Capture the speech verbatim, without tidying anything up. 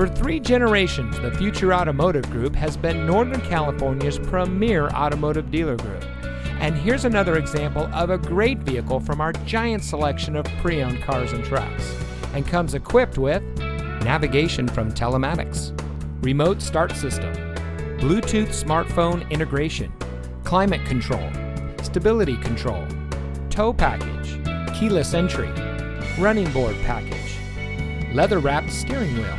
For three generations, the Future Automotive Group has been Northern California's premier automotive dealer group. And here's another example of a great vehicle from our giant selection of pre-owned cars and trucks, and comes equipped with navigation from telematics, remote start system, Bluetooth smartphone integration, climate control, stability control, tow package, keyless entry, running board package, leather-wrapped steering wheel,